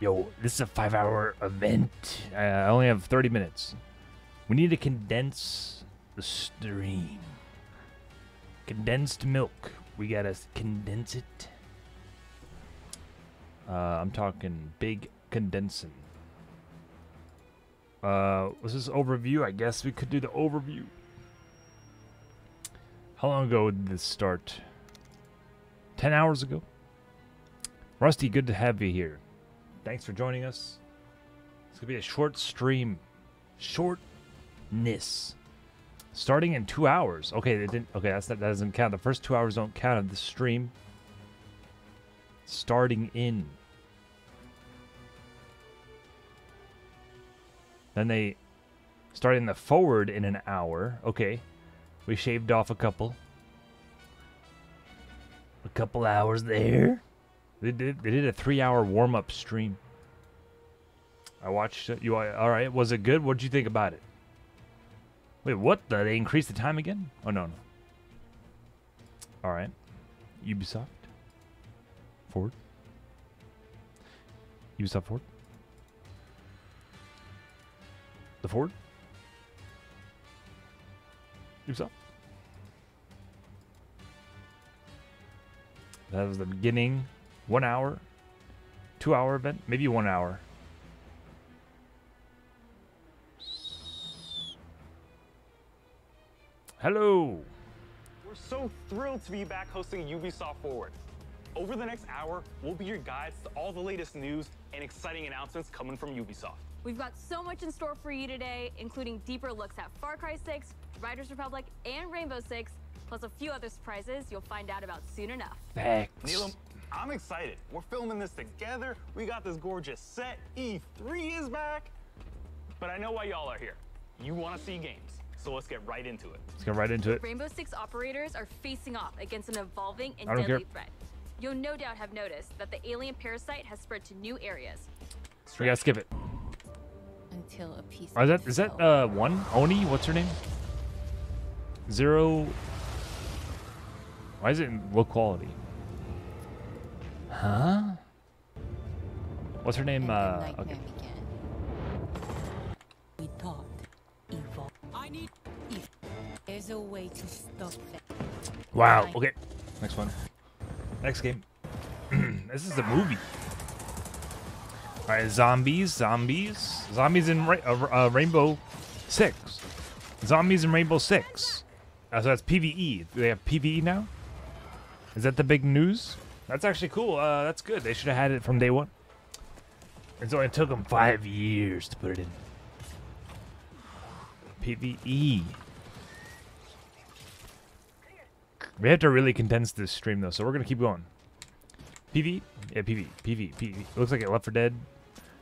yo, this is a 5-hour event. I only have 30 minutes. We need to condense the stream. Condensed milk. We gotta condense it. I'm talking big condensing. Was this overview? I guess we could do the overview. How long ago did this start? 10 hours ago. Rusty, good to have you here. Thanks for joining us. It's gonna be a short stream. Shortness. Starting in 2 hours. Okay, they didn't. Okay, that's not, that doesn't count. The first 2 hours don't count of the stream. Starting in. Then they started in the forward in an hour. Okay. We shaved off a couple hours there. They did a 3-hour warm-up stream. I watched it. All right, was it good? What'd you think about it? Wait, what? They increased the time again? Oh, no. All right. Ubisoft. Forward. Ubisoft forward. The forward. Ubisoft. That was the beginning. 1 hour. 2-hour event. Maybe 1 hour. Hello. We're so thrilled to be back hosting Ubisoft Forward. Over the next hour, we'll be your guides to all the latest news and exciting announcements coming from Ubisoft. We've got so much in store for you today, including deeper looks at Far Cry 6, Riders Republic, and Rainbow Six, plus a few other surprises you'll find out about soon enough. Thanks. Neelam, I'm excited. We're filming this together. We got this gorgeous set. E3 is back. But I know why y'all are here. You want to see games. So let's get right into it. Let's get right into it. Rainbow Six operators are facing off against an evolving and deadly threat. You'll no doubt have noticed that the alien parasite has spread to new areas. We gotta skip it. Until a piece. Is that one? Oni? What's her name? Zero. Why is it in low quality? Huh? What's her name? Okay. We thought evil. I need. If there's a way to stop that. Wow. Okay. Next one. Next game. This is the movie. All right, zombies in Rainbow Six. Zombies in Rainbow Six. So that's PvE. Do they have PvE now? Is that the big news? That's actually cool. That's good. They should have had it from day one. It's only took them 5 years to put it in. PvE. We have to really condense this stream, though, so we're going to keep going. PvE? Yeah, PvE. PvE. PvE. It looks like it Left 4 Dead.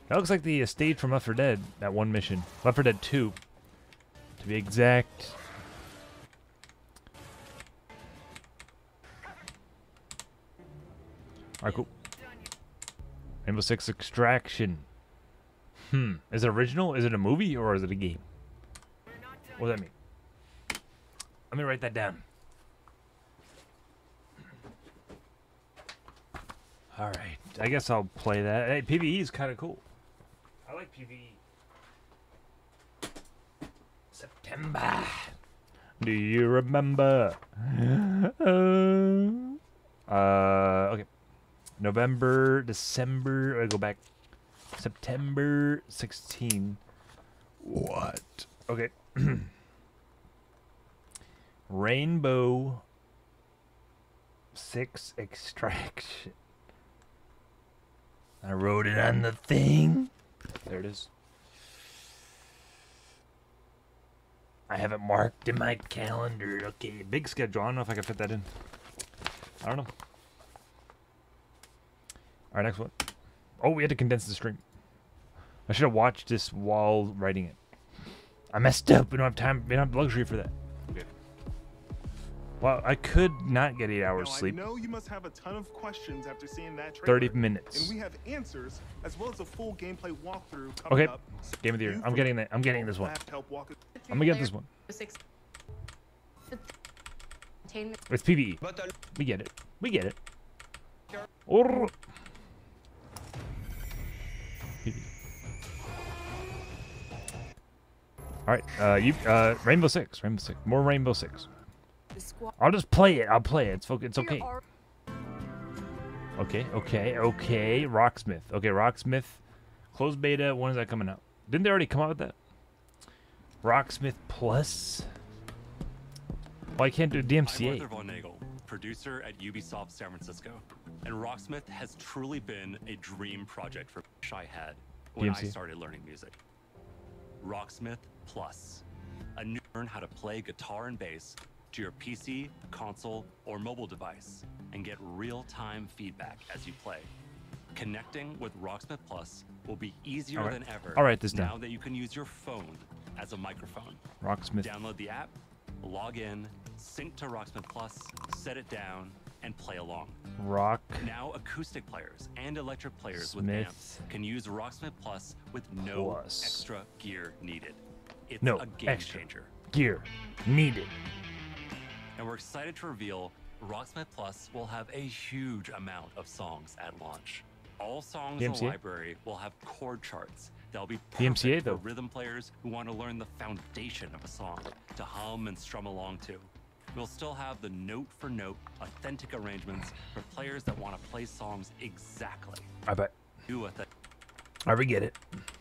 That looks like the stage from Left 4 Dead, that one mission. Left 4 Dead 2, to be exact. All right, cool. Rainbow Six Extraction. Is it original? Is it a movie, or is it a game? What does that mean? Let me write that down. All right, I guess I'll play that. Hey, PvE is kind of cool. I like PvE. September. Do you remember? Okay. November, December. I go back. September 16. What? Okay. Rainbow Six Extraction. I wrote it on the thing. There it is. I have it marked in my calendar. Okay, big schedule. I don't know if I can fit that in. I don't know. All right, next one. Oh, we had to condense the stream. I should have watched this while writing it. I messed up. We don't have time. We don't have luxury for that. Okay. Well, I could not get 8 hours sleep. I know you must have a ton of questions after seeing that trailer. 30 minutes. And we have answers as well as a full gameplay walkthrough coming up. Okay. Game of the year. I'm getting that. I'm getting this one. I'm gonna get this one. It's PvE. We get it. We get it. PD. All right, Rainbow Six, more Rainbow Six. I'll just play it. I'll play it. It's okay. Okay. Rocksmith. Okay, Rocksmith. Closed beta. When is that coming out? Didn't they already come out with that? Rocksmith Plus. Well, I can't do DMCA. I'm Arthur Von Nagle, producer at Ubisoft San Francisco, and Rocksmith has truly been a dream project for I had when I started learning music. Rocksmith Plus, a new learn how to play guitar and bass to your PC, console, or mobile device, and get real-time feedback as you play. Connecting with Rocksmith Plus will be easier than ever. I'll write this down. Now that you can use your phone as a microphone. Rocksmith. Download the app, log in, sync to Rocksmith Plus, set it down, and play along. Rock. Now acoustic players and electric players with amps can use Rocksmith Plus with no extra gear needed. It's a game changer. Gear needed. And we're excited to reveal Rocksmith Plus will have a huge amount of songs at launch. All songs in the library will have chord charts that'll be perfect for rhythm players who want to learn the foundation of a song to hum and strum along to. We'll still have the note-for-note authentic arrangements for players that want to play songs exactly. I bet. I get it.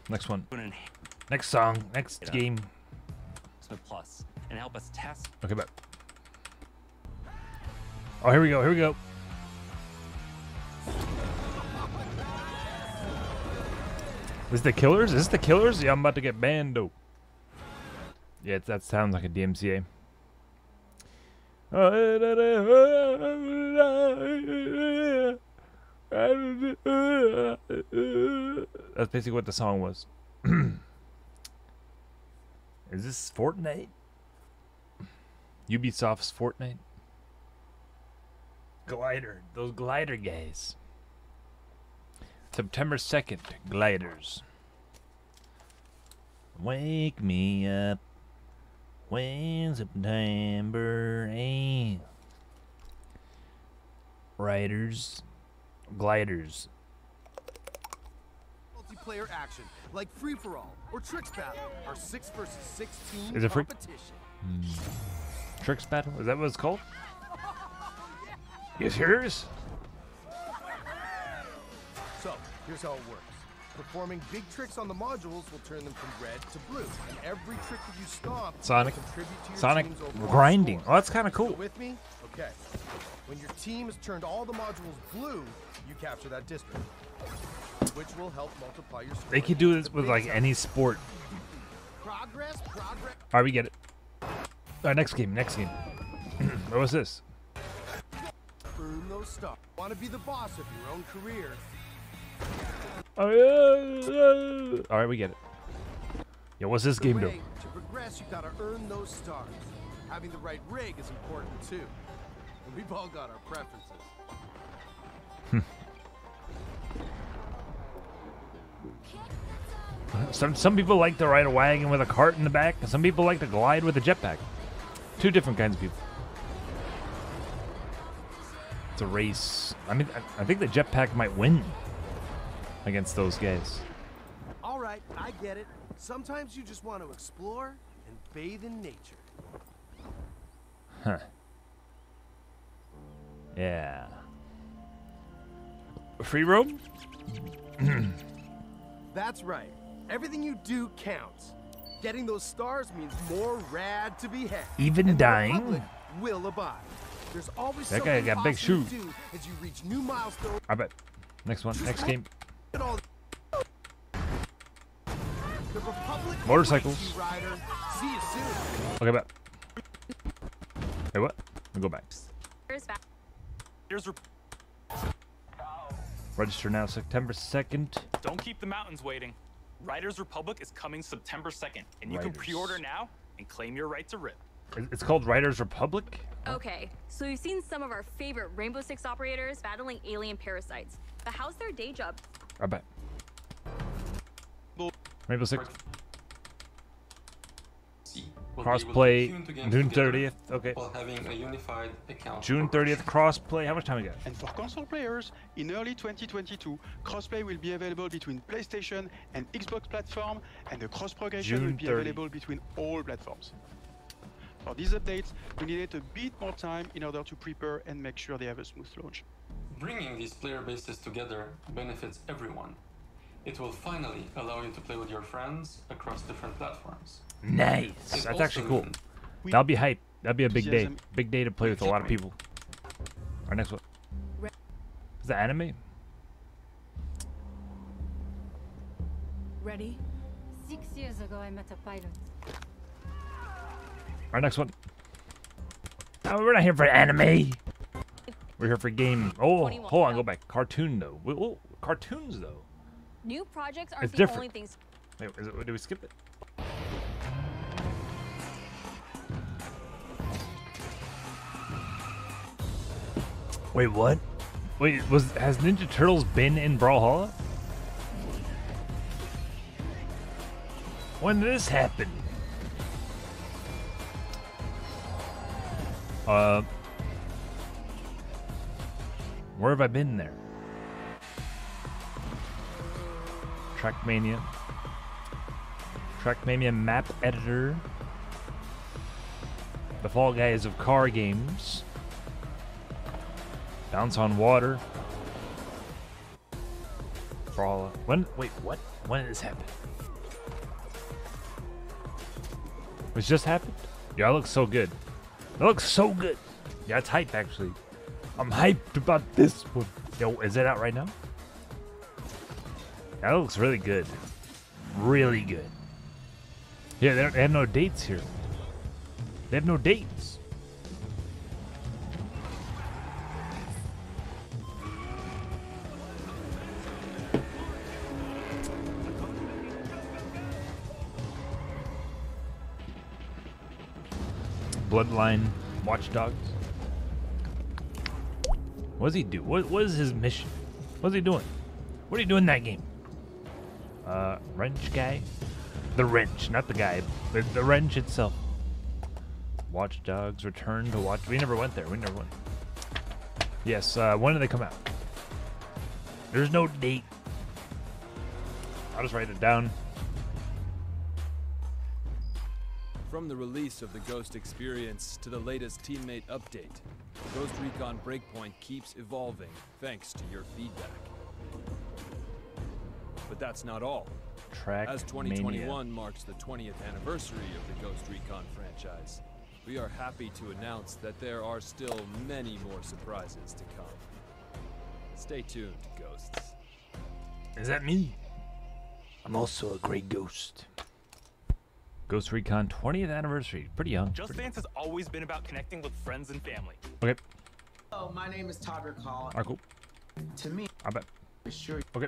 Next one. Next song. Next game. Plus, and help us test. Okay, bet. Oh, here we go. Here we go. Is this the Killers? Is this the Killers? Yeah, I'm about to get banned. Oh. Yeah, that sounds like a DMCA. That's basically what the song was. Is this Fortnite? Ubisoft's Fortnite? Glider. Those glider guys. September 2nd. Gliders. Wake me up when September 8th. Riders. Gliders. Multiplayer action like free for all or tricks battle are 6 versus 6 team competition. Tricks battle? Is that what it's called? Yes, here's. So, here's how it works. Performing big tricks on the modules will turn them from red to blue, and every trick that you stop will contribute to your team's overall grinding. Score. Oh, that's kind of cool. So with me? Okay. When your team has turned all the modules blue, you capture that district, which will help multiply your score. They could do this with like any sport. Progress. All right, we get it. All right, next game. What was this? Stuff. Want to be the boss of your own career. All right, we get it. Yo, what's this game doing? To progress, you gotta earn those stars. Having the right rig is important too. And we've all got our preferences. Some people like to ride a wagon with a cart in the back, and some people like to glide with a jetpack. Two different kinds of people. It's a race. I mean, I think the jetpack might win against those guys. All right, I get it. Sometimes you just want to explore and bathe in nature. Huh. Yeah. Free roam? That's right. Everything you do counts. Getting those stars means more rad to be had. Even dying will abide. There's always that guy got big shoes. As you reach new milestones. I bet. Next one. Next game. Motorcycles. Okay, bet. Hey, what? We'll go back. Register now, September 2nd. Don't keep the mountains waiting. Riders Republic is coming September 2nd, and you can pre-order now and claim your right to rip. It's called Riders Republic? Okay, so we've seen some of our favorite Rainbow Six operators battling alien parasites. But how's their day job? I bet. Rainbow Six. Crossplay, June 30th, okay. Having a unified account. June 30th, crossplay, how much time we got? And for console players, in early 2022, crossplay will be available between PlayStation and Xbox platform, and the cross progression June will be 30. Available between all platforms. For these updates, we needed a bit more time in order to prepare and make sure they have a smooth launch. Bringing these player bases together benefits everyone. It will finally allow you to play with your friends across different platforms. Nice! That's actually cool. That'll be hype. That'll be a big day. Big day to play with a lot of people. Our next one. Is that anime? Ready? 6 years ago I met a pilot. Our next one. Oh, we're not here for anime. We're here for game. Oh, hold on, go back. Cartoon though. Oh, cartoons though. New projects aren't the only things. Wait, is it, did we skip it? Wait, what? Wait, has Ninja Turtles been in Brawlhalla? When did this happen? Where have I been there? Trackmania. Trackmania map editor. The Fall Guys of car games. Bounce on water. Brawlhalla. When? Wait, what? When did this happen? Which just happened? Yeah, it looks so good. It looks so good. Yeah, it's hype actually. I'm hyped about this one. Yo, is it out right now? That looks really good. Really good. Yeah, they have no dates here. They have no dates. Bloodline Watchdogs. What does he do? What is his mission? What's he doing? What are you doing in that game? Wrench guy? The wrench, not the guy. The wrench itself. Watchdogs return to watch. We never went there. We never went. Yes. When did they come out? There's no date. I'll just write it down. From the release of the Ghost experience to the latest teammate update, Ghost Recon Breakpoint keeps evolving thanks to your feedback. But that's not all. As 2021 marks the 20th anniversary of the Ghost Recon franchise, we are happy to announce that there are still many more surprises to come. Stay tuned, ghosts. Is that me? I'm also a great ghost. Ghost Recon 20th anniversary. Pretty young. Just Dance has always been about connecting with friends and family. Okay. Hello, my name is Todrick Hall. Alright, cool. To me, I bet. Sure. Okay.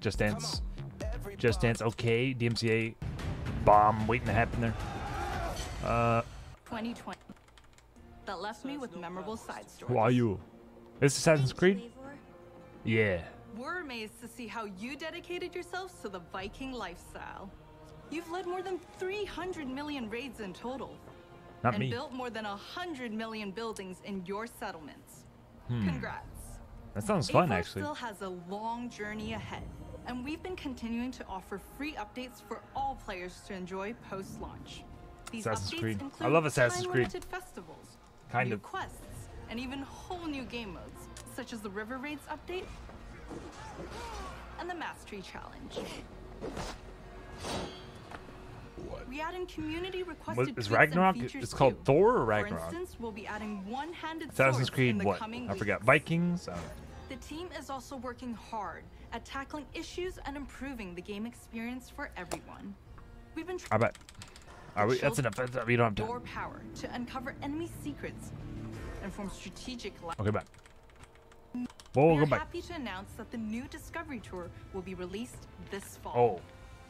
Just Dance. Just Dance. Okay. DMCA bomb waiting to happen there. 2020. That left me with memorable side stories. Who are you? Is this Assassin's Creed? Yeah. We're amazed to see how you dedicated yourselves to the Viking lifestyle. You've led more than 300 million raids in total. Not and me. Built more than 100 million buildings in your settlements. Congrats. That sounds fun, April actually. Still has a long journey ahead, and we've been continuing to offer free updates for all players to enjoy post-launch. These Assassin's updates Creed. Include I love Assassin's Creed. Festivals, kind new of quests, and even whole new game modes, such as the River Raids update. And the Mastery Challenge. What? We add in community requested is Ragnarok? It's called too. Thor or Ragnarok? For instance, we'll be adding one-handed Assassin's Creed what? I forgot. Vikings? Oh. The team is also working hard at tackling issues and improving the game experience for everyone. We've been trying that's enough. We don't have time. Door power to uncover enemy secrets and form strategic alliances. Okay, back. We're happy to announce that the new Discovery Tour will be released this fall.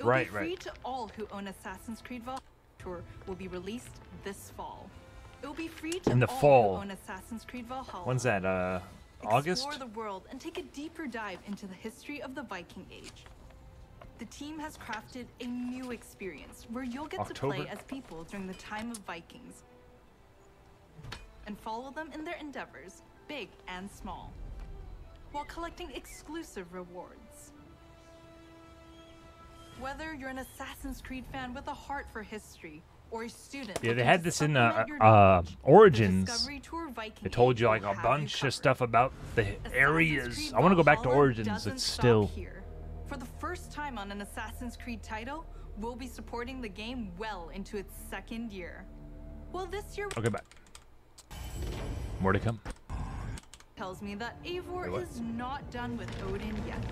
Oh, right, right. It will be free to all who own Assassin's Creed Valhalla. Tour will be released this fall. It will be free to all who own Assassin's Creed Valhalla. When's that? August? Explore the world and take a deeper dive into the history of the Viking Age. the team has crafted a new experience where you'll get to play as people during the time of Vikings and follow them in their endeavors, big and small, while collecting exclusive rewards. Whether you're an Assassin's Creed fan with a heart for history or a student... Yeah, they had this in Origins. They told you like a bunch of stuff about the areas. I want to go back to Origins. It's still... For the first time on an Assassin's Creed title, we'll be supporting the game well into its second year. Well, this year... Okay, back. More to come. Tells me that Eivor is not done with Odin yet.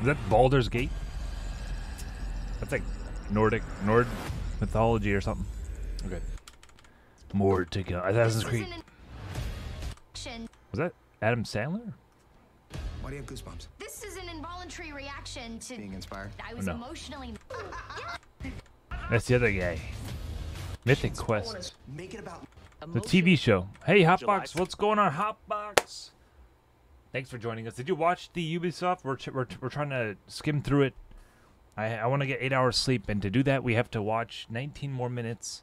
Is that Baldur's Gate? That's like Nord mythology or something. Okay. More to go. Assassin's Creed. Was that Adam Sandler? Why do you have goosebumps? This is an involuntary reaction to being inspired. I was emotionally. That's the other guy. Mythic Quest. Make it about the TV show. Hey, Hotbox, what's going on, Hotbox? Thanks for joining us. Did you watch the Ubisoft? We're trying to skim through it. I want to get 8 hours sleep, and to do that, we have to watch 19 more minutes.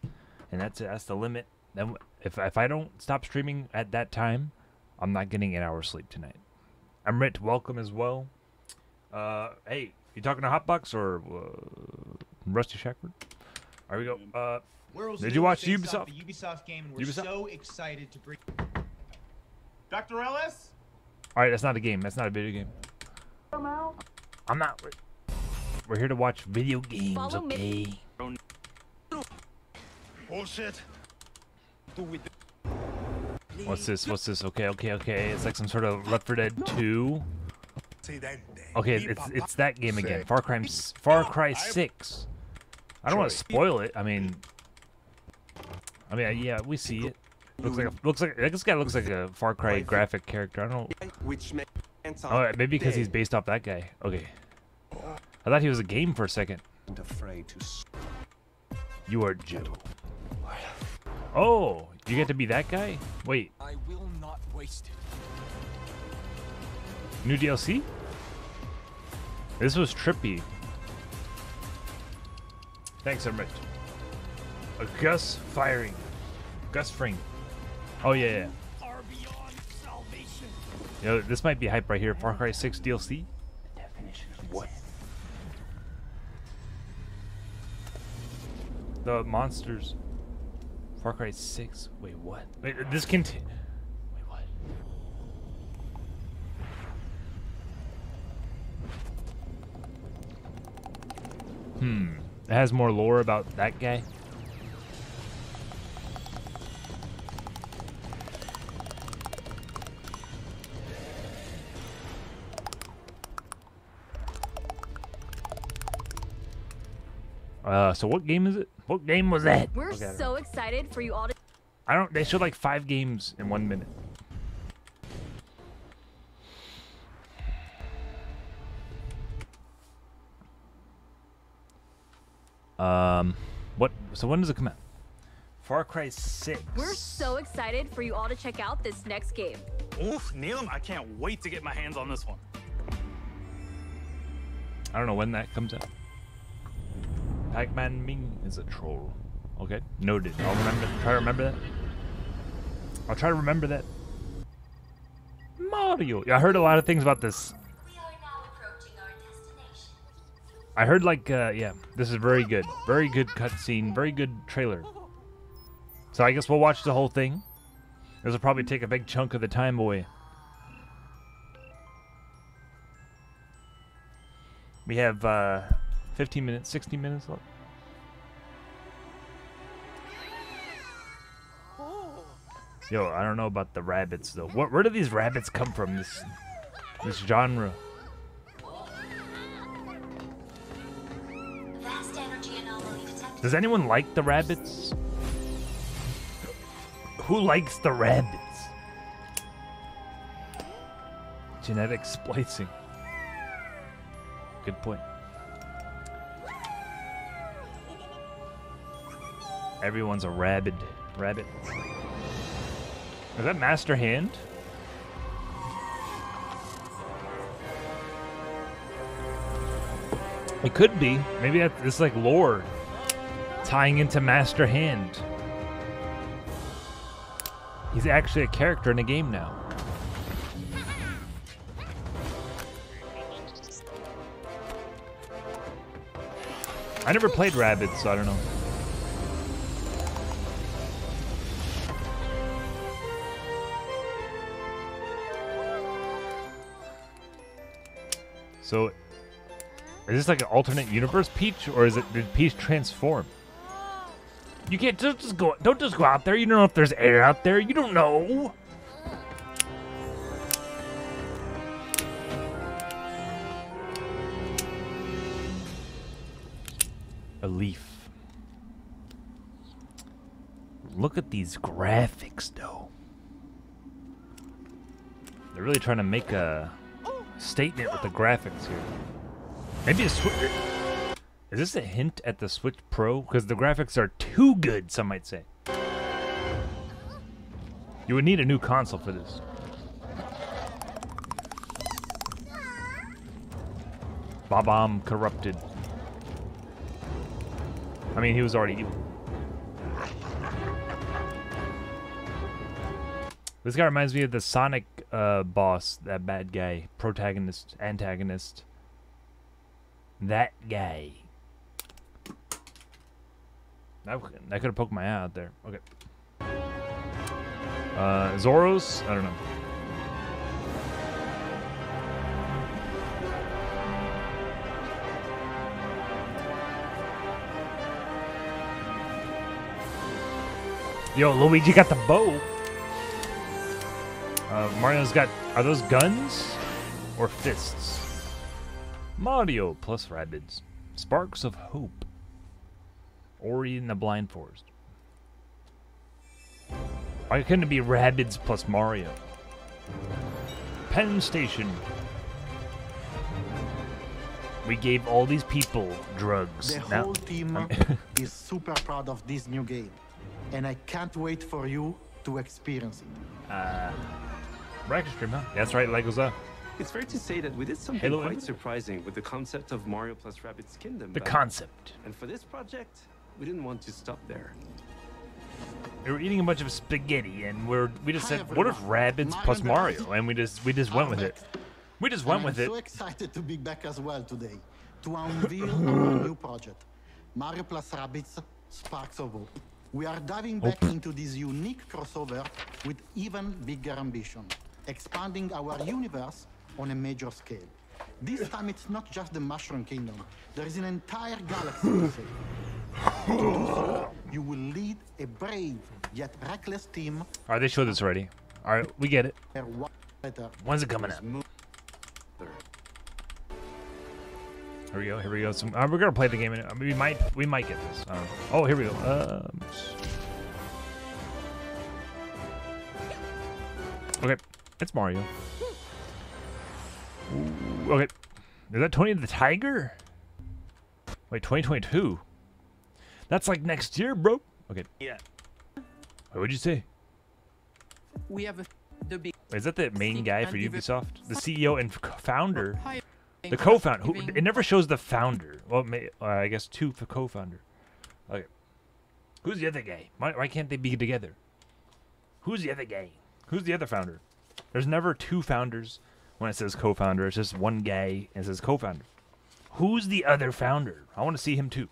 And that's the limit. Then if I don't stop streaming at that time, I'm not getting 8 hours sleep tonight. Amrit, welcome as well. Hey, you talking to Hotbox or Rusty Shackford? Here we go. Did you watch Ubisoft? The Ubisoft game, and we're so excited to bring Dr. Ellis. All right, that's not a game. That's not a video game. I'm not. We're here to watch video games. Follow me. Bullshit. What's this? What's this? Okay, okay, okay. It's like some sort of Left 4 Dead 2. Okay, it's that game again. Far Cry 6. I don't want to spoil it. I mean, yeah, we see it. This guy looks like a Far Cry graphic character. I don't know. All right, maybe because he's based off that guy. Okay. I thought he was a game for a second. You are gentle. Oh, you get to be that guy? Wait. I will not waste it. New DLC? This was trippy. Thanks, Emmerich. A Gus firing. Gus Fring. Oh, yeah, yeah. Yo, this might be hype right here. Far Cry 6 DLC? What? The monsters. Far Cry 6. Wait, what? Wait, this can. Wait, what? It has more lore about that guy. So what game is it? What game was that? We're so excited for you all to... They showed like 5 games in 1 minute. So when does it come out? Far Cry 6. We're so excited for you all to check out this next game. Oof, Neelam, I can't wait to get my hands on this one. I don't know when that comes out. Pac-Man Ming is a troll. Okay, noted. I'll try to remember that. I'll try to remember that. Mario. Yeah, I heard a lot of things about this. We are now approaching our destination. I heard like, yeah, this is very good. Very good cutscene. Very good trailer. So I guess we'll watch the whole thing. This will probably take a big chunk of the time away. We have, 15 minutes, 60 minutes left. Yo, I don't know about the rabbits though. Where do these rabbits come from? This genre. Does anyone like the rabbits? Who likes the rabbits? Genetic splicing. Good point. Everyone's a rabbit. Is that Master Hand? It could be. Maybe it's like Lord tying into Master Hand. He's actually a character in a game now. I never played Rabbids, so I don't know. So, is this like an alternate universe, Peach, or is it, did Peach transform? You can't just go. Don't just go out there. You don't know if there's air out there. You don't know. A leaf. Look at these graphics, though. They're really trying to make a statement with the graphics here. Maybe a switch. Is this a hint at the Switch Pro? Because the graphics are too good, some might say. You would need a new console for this. Bob-omb corrupted. I mean, he was already evil. This guy reminds me of the Sonic boss, that bad guy, protagonist, antagonist. That guy. I could have poked my eye out there. Okay. Zoros? I don't know. Yo, Luigi got the bow. Mario's got... Are those guns? Or fists? Mario plus Rabbids. Sparks of Hope. Ori in the Blind Forest. Why couldn't it be Rabbids plus Mario? Penn Station. We gave all these people drugs. The whole team is super proud of this new game. And I can't wait for you to experience it. Bracket stream, huh? That's right, Lego's up. It's fair to say that we did something quite surprising with the concept of Mario plus Rabbids Kingdom. The concept. And for this project, we didn't want to stop there. We were eating a bunch of spaghetti, and we just said, "What if Rabbids plus Mario?" And we just went with it. We just went with it. I'm so excited to be back as well today to unveil our new project, Mario plus Rabbids Sparks of Hope. We are diving back into this unique crossover with even bigger ambition, expanding our universe on a major scale. This time it's not just the Mushroom Kingdom, there is an entire galaxy to save. To do so, you will lead a brave yet reckless team. Alright, they showed this already. Alright, we get it. When's it coming out? Here we go. Here we go. We're gonna play the game. I mean, we might get this. Oh, here we go. Okay, it's Mario. Ooh, okay, is that Tony the Tiger? Wait, 2022. That's like next year, bro. Okay. Yeah. What would you say? We have the big. Is that the main guy for Ubisoft? The CEO and founder. The co-founder. It never shows the founder. Well, I guess two for co-founder. Okay. Who's the other guy? Why can't they be together? Who's the other guy? Who's the other founder? There's never two founders when it says co-founder. It's just one guy and it says co-founder. Who's the other founder? I want to see him too.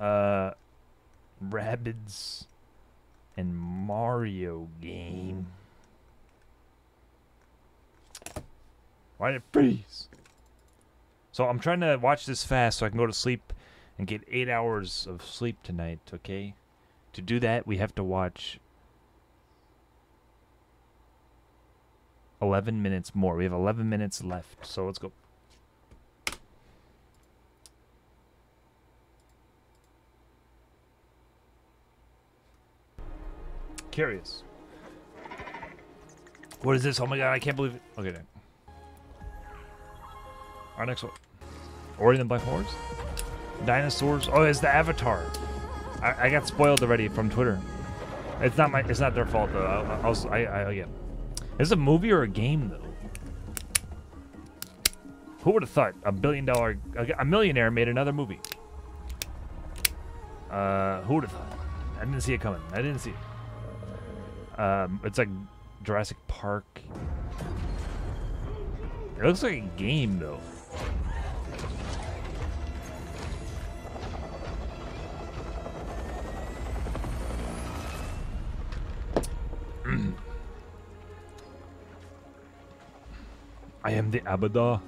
Rabbids and Mario game. Why did it freeze? So I'm trying to watch this fast so I can go to sleep and get 8 hours of sleep tonight, okay? To do that, we have to watch 11 minutes more. We have 11 minutes left, so let's go. Curious. What is this? Oh my god, I can't believe it. Okay, then. Our next one. Ori and the Blind Forest? Dinosaurs? Oh, it's the Avatar. I got spoiled already from Twitter. It's not my. It's not their fault though. Again, is it a movie or a game though? Who would have thought a millionaire made another movie? Who would have thought? I didn't see it coming. I didn't see it. It's like Jurassic Park. It looks like a game though. I am the Abadar.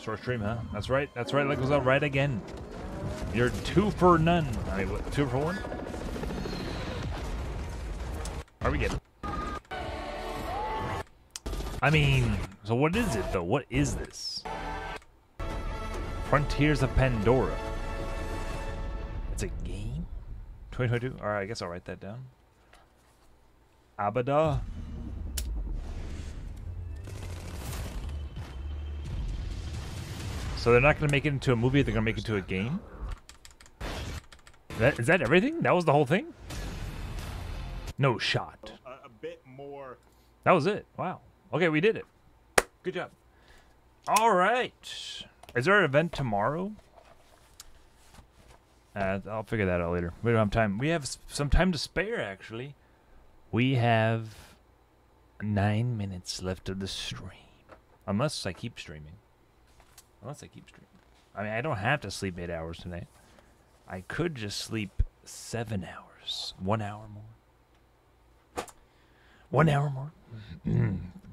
Short stream, huh? That's right. That's right. That goes out right again. You're two for none. I mean, what, 2 for 1? Are we getting? I mean, so what is it though? What is this? Frontiers of Pandora. It's a game? 2022? All right, I guess I'll write that down. Abadar. So they're not going to make it into a movie, they're going to make it into a game? Is that everything? That was the whole thing? No shot. A bit more. That was it. Wow. Okay, we did it. Good job. All right. Is there an event tomorrow? I'll figure that out later. We don't have time. We have some time to spare, actually. We have 9 minutes left of the stream. Unless I keep streaming. Unless I keep streaming. I mean, I don't have to sleep 8 hours tonight. I could just sleep 7 hours. 1 hour more. 1 hour more.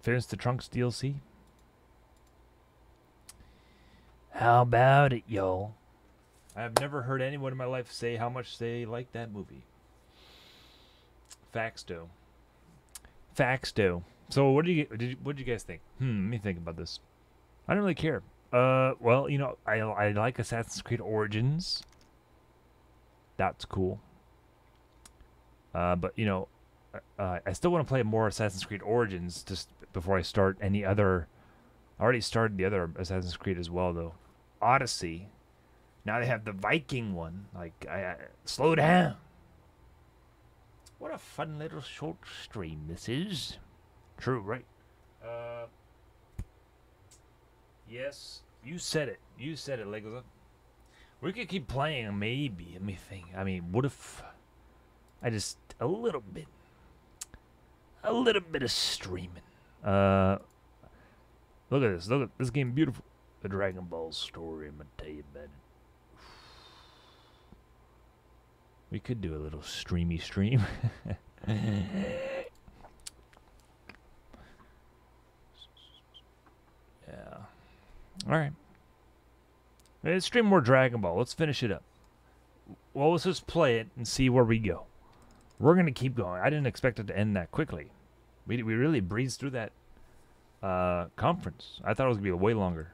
Finish the Trunks DLC. How about it, y'all? I have never heard anyone in my life say how much they like that movie. Facts do. Facts do. So what do you, what did you guys think? Let me think about this. I don't really care. Well, you know, I like Assassin's Creed Origins. That's cool. But, you know, I still want to play more Assassin's Creed Origins just before I start any other... I already started the other Assassin's Creed as well, though. Odyssey. Now they have the Viking one. Like, I slow down. What a fun little short stream this is. True, right? Yes, you said it. You said it, Legos. We could keep playing, maybe. Let me think. I mean, what if I just a little bit of streaming? Look at this. Look at this game, beautiful. The Dragonball story. I'm gonna tell you about it. We could do a little streamy stream. Yeah. All right. Let's stream more Dragon Ball. Let's finish it up. Well, let's just play it and see where we go. We're going to keep going. I didn't expect it to end that quickly. We really breezed through that conference. I thought it was going to be way longer.